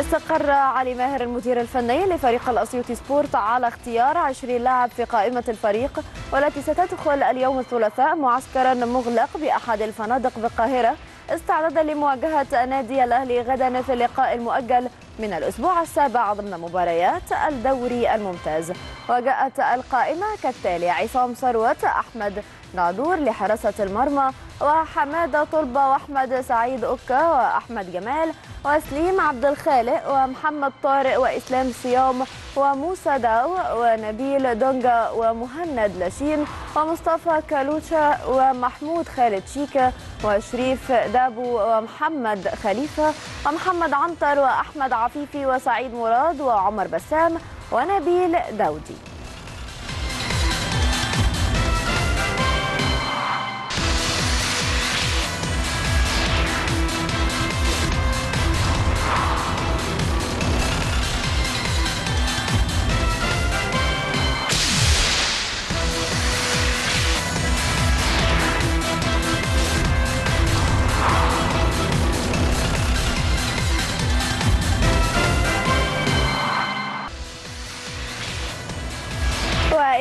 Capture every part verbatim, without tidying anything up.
استقر علي ماهر المدير الفني لفريق الاسيوطي سبورت على اختيار عشرين لاعب في قائمة الفريق، والتي ستدخل اليوم الثلاثاء معسكرا مغلق بأحد الفنادق بالقاهرة استعدادا لمواجهة نادي الأهلي غدا في اللقاء المؤجل من الأسبوع السابع ضمن مباريات الدوري الممتاز. وجاءت القائمة كالتالي: عصام ثروت، أحمد نادور لحراسة المرمى، وحمادة طلبة، وأحمد سعيد أوكا، وأحمد جمال، وسليم عبد الخالق، ومحمد طارق، وإسلام صيام، وموسى داو، ونبيل دونجا، ومهند لاشين، ومصطفى كالوتشا، ومحمود خالد شيكا، وشريف دابو، ومحمد خليفة، ومحمد عنتر، وأحمد عفيفي، وسعيد مراد، وعمر بسام، ونبيل داودي.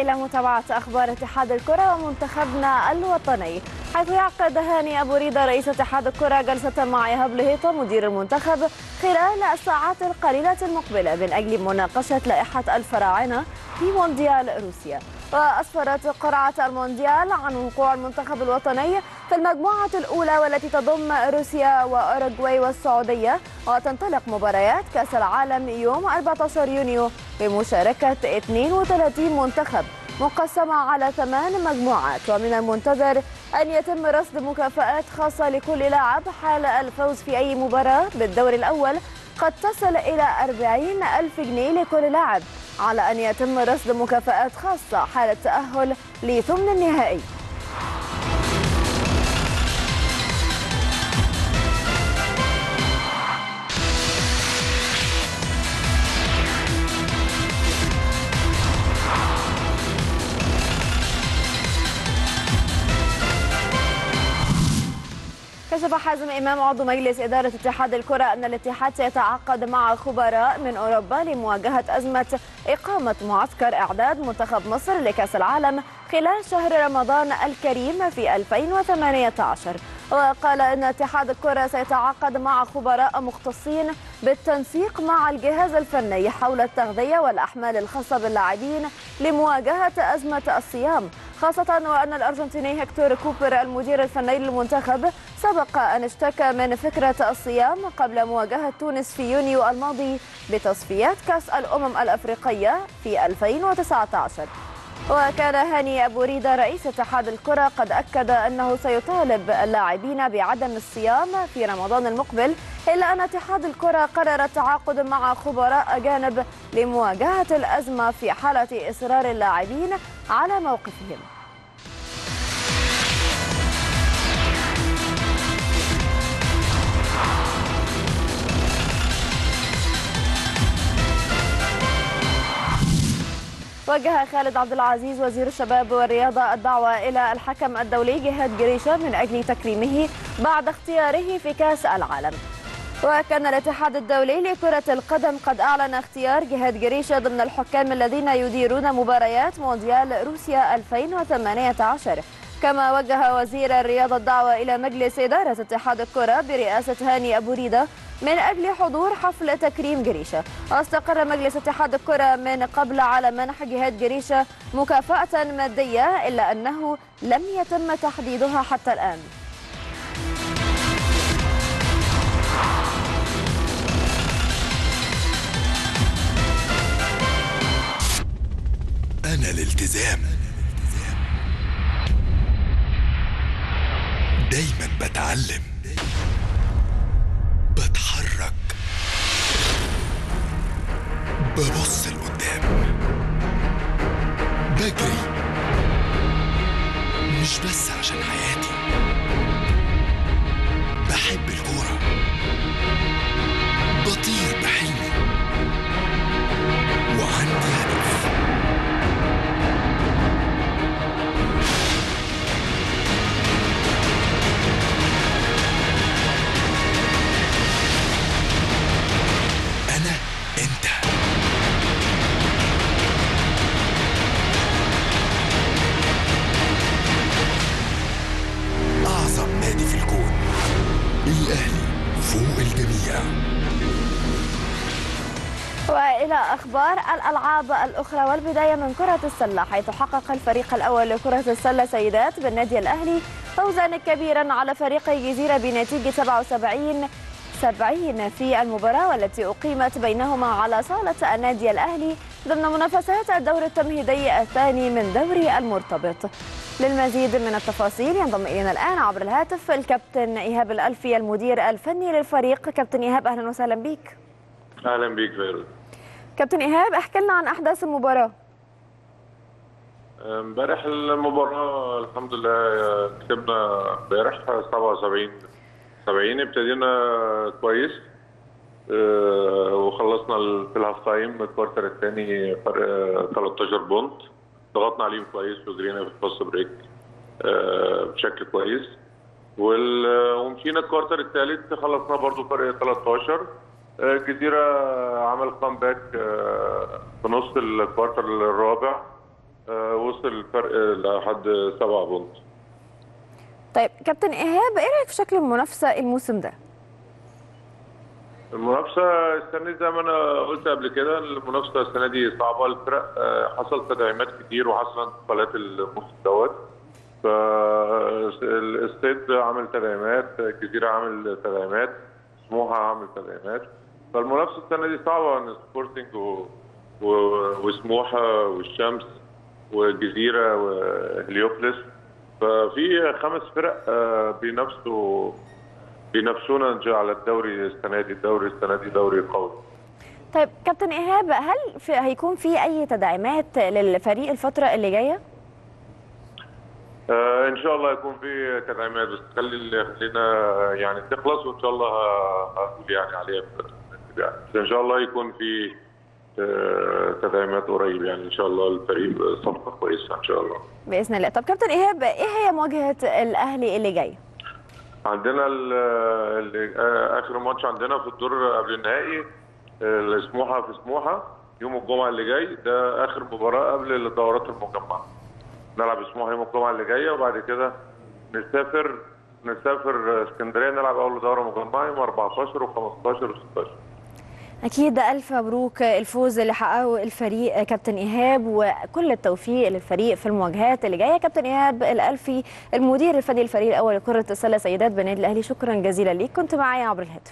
إلى متابعة أخبار اتحاد الكرة ومنتخبنا الوطني، حيث يعقد هاني أبو ريدا رئيس اتحاد الكرة جلسة مع يهب لهيطا مدير المنتخب خلال الساعات القليلة المقبلة من أجل مناقشة لائحة الفراعنة في مونديال روسيا. وأسفرت قرعة المونديال عن وقوع المنتخب الوطني في المجموعة الأولى، والتي تضم روسيا وأوروغواي والسعودية، وتنطلق مباريات كأس العالم يوم أربعة عشر يونيو بمشاركة اثنين وثلاثين منتخب مقسمة على ثمان مجموعات. ومن المنتظر أن يتم رصد مكافآت خاصة لكل لاعب حال الفوز في أي مباراة بالدور الأول قد تصل إلى أربعين ألف جنيه لكل لاعب، على أن يتم رصد مكافآت خاصة حال التأهل لثمن النهائي. كشف حازم امام عضو مجلس اداره اتحاد الكره ان الاتحاد سيتعاقد مع خبراء من اوروبا لمواجهه ازمه اقامه معسكر اعداد منتخب مصر لكاس العالم خلال شهر رمضان الكريم في ألفين وثمانية عشر. وقال ان اتحاد الكره سيتعاقد مع خبراء مختصين بالتنسيق مع الجهاز الفني حول التغذيه والاحمال الخاصه باللاعبين لمواجهه ازمه الصيام، خاصة وأن الأرجنتيني هيكتور كوبر المدير الفني للمنتخب سبق أن اشتكى من فكرة الصيام قبل مواجهة تونس في يونيو الماضي بتصفيات كأس الأمم الأفريقية في ألفين وتسعة عشر. وكان هاني أبو ريدا رئيس اتحاد الكرة قد أكد أنه سيطالب اللاعبين بعدم الصيام في رمضان المقبل، إلا أن اتحاد الكرة قرر التعاقد مع خبراء أجانب لمواجهة الأزمة في حالة إصرار اللاعبين على موقفهم. وجه خالد عبد العزيز وزير الشباب والرياضة الدعوة إلى الحكم الدولي جهاد جريشة من أجل تكريمه بعد اختياره في كأس العالم. وكان الاتحاد الدولي لكرة القدم قد أعلن اختيار جهاد جريشة ضمن الحكام الذين يديرون مباريات مونديال روسيا ألفين وثمانية عشر. كما وجه وزير الرياضة الدعوة إلى مجلس إدارة اتحاد الكرة برئاسة هاني أبو ريدا من أجل حضور حفل تكريم جريشة. واستقر مجلس اتحاد الكرة من قبل على منح جهاد جريشة مكافأة مادية، إلا أنه لم يتم تحديدها حتى الآن. أنا الالتزام دايما بتعلم، بتحرك، ببص لقدام، بجري، مش بس عشان حياتي، بحب الكورة، بطير بحلمي، وعندي هدف. الاهلي فوق الجميع. والى اخبار الالعاب الاخرى، والبدايه من كره السله، حيث حقق الفريق الاول لكره السله سيدات بالنادي الاهلي فوزا كبيرا على فريق الجزيره بنتيجه سبعة وسبعين سبعين في المباراه والتي اقيمت بينهما على صاله النادي الاهلي ضمن منافسات الدور التمهيدي الثاني من دوري المرتبط. للمزيد من التفاصيل ينضم الينا الان عبر الهاتف الكابتن ايهاب الالفي المدير الفني للفريق. كابتن ايهاب اهلا وسهلا بك. اهلا بيك فيروز. كابتن ايهاب احكي لنا عن احداث المباراه. امبارح المباراه الحمد لله كسبنا امبارح سبعة وسبعين سبعين، ابتدينا كويس أه وخلصنا في الهاف تايم الكوارتر الثاني فرق ثلاثة عشر بونت، ضغطنا عليهم كويس وجرينا في الفاست بريك أه بشكل كويس، ومشينا الكوارتر الثالث خلصنا برضو فرق ثلاثة عشر. الجزيرة عمل كامباك في نص الكوارتر الرابع وصل الفرق لحد سبعة بونت. طيب كابتن ايهاب ايه رايك في شكل المنافسة الموسم ده؟ المنافسة السنة دي زي ما انا قلت قبل كده، المنافسة السنة دي صعبة، الفرق حصل تدعيمات كتير وحصل انتقالات الموسم دوت، فالصيد عمل تدعيمات، الجزيرة عمل تدعيمات، سموحة عمل تدعيمات، فالمنافسة السنة دي صعبة عن سبورتينج و... و... وسموحة والشمس والجزيرة وهليوبلس، ففي خمس فرق بينافسوا بينافسونا على الدوري السنة دي، الدوري السنة دي دوري قوي. طيب كابتن إيهاب هل في... هيكون في أي تدعيمات للفريق الفترة اللي جاية؟ آه ان شاء الله يكون في تدعيمات، بس خلي خلينا يعني تخلص وان شاء الله هقول يعني عليها يعني. بس ان شاء الله يكون في آه تدعيمات قريب يعني ان شاء الله الفريق صفقه كويسه ان شاء الله باذن الله. طب كابتن ايهاب ايه هي مواجهه الاهلي اللي جاي؟ عندنا ال ال اخر ماتش عندنا في الدور قبل النهائي السموحه في سموحه يوم الجمعه اللي جاي، ده اخر مباراه قبل الدورات المجمعه، نلعب سموحه يوم الجمعه اللي جايه وبعد كده نسافر نسافر اسكندريه نلعب اول دوره مجمعه يوم أربعتاشر وخمستاشر وستاشر. اكيد الف مبروك الفوز اللي حققه الفريق كابتن ايهاب، وكل التوفيق للفريق في المواجهات اللي جايه. كابتن ايهاب الالفي المدير الفني للفريق الاول لكره السله سيدات بالنادي الاهلي، شكرا جزيلا ليك، كنت معايا عبر الهاتف.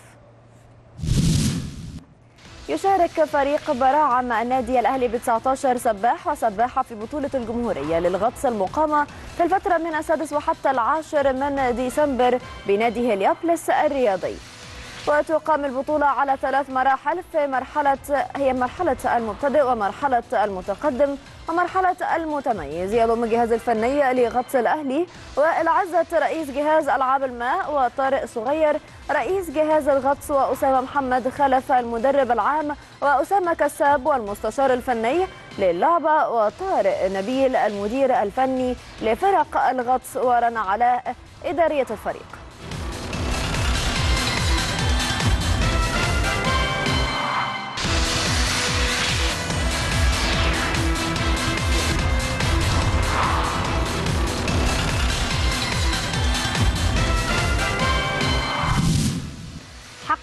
يشارك فريق براعم النادي الاهلي ب تسعة عشر سباح وسباحه في بطوله الجمهوريه للغطس المقامه في الفتره من السادس وحتى العاشر من ديسمبر بنادي هليوبلس الرياضي. وتقام البطوله على ثلاث مراحل، في مرحله هي مرحله المبتدئ ومرحله المتقدم ومرحله المتميز. يضم الجهاز الفني لغطس الاهلي وائل عزت رئيس جهاز العاب الماء، وطارق صغير رئيس جهاز الغطس، وأسامة محمد خلف المدرب العام، وأسامة كساب والمستشار الفني للعبة، وطارق نبيل المدير الفني لفرق الغطس، ورنا علاء إدارية الفريق.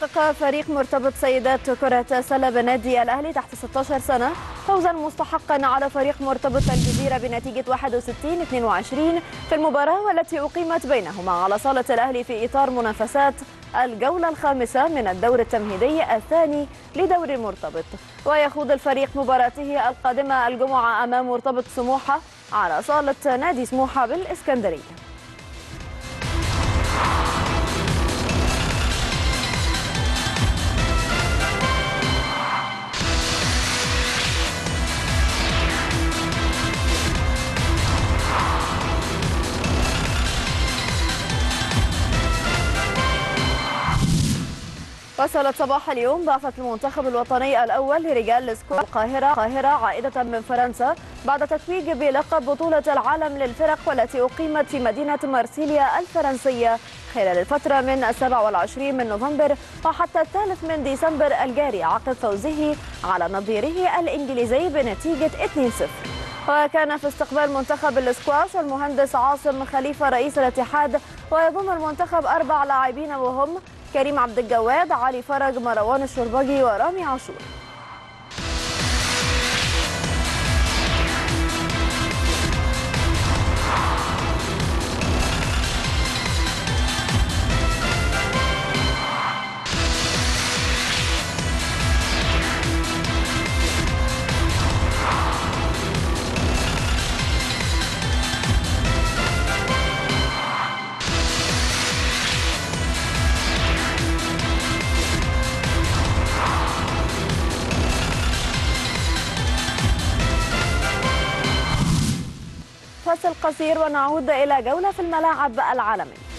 حقق فريق مرتبط سيدات كرة السلة بنادي الأهلي تحت ستة عشر سنة فوزا مستحقا على فريق مرتبط الجزيرة بنتيجة واحد وستين اثنين وعشرين في المباراة والتي أقيمت بينهما على صالة الأهلي في إطار منافسات الجولة الخامسة من الدور التمهيدي الثاني لدور المرتبط. ويخوض الفريق مباراته القادمة الجمعة أمام مرتبط سموحة على صالة نادي سموحة بالإسكندرية. وصلت صباح اليوم بعثة المنتخب الوطني الأول لرجال سكواش القاهرة القاهرة عائدة من فرنسا بعد تتويج بلقب بطولة العالم للفرق والتي أقيمت في مدينة مارسيليا الفرنسية خلال الفترة من السابع والعشرين من نوفمبر وحتى الثالث من ديسمبر الجاري، عقب فوزه على نظيره الإنجليزي بنتيجة اثنين صفر. وكان في استقبال منتخب الاسكواش المهندس عاصم خليفه رئيس الاتحاد، ويضم المنتخب اربع لاعبين وهم كريم عبد الجواد، علي فرج، مروان الشربجي ورامي عاشور. قصير ونعود إلى جولة في الملاعب العالمي.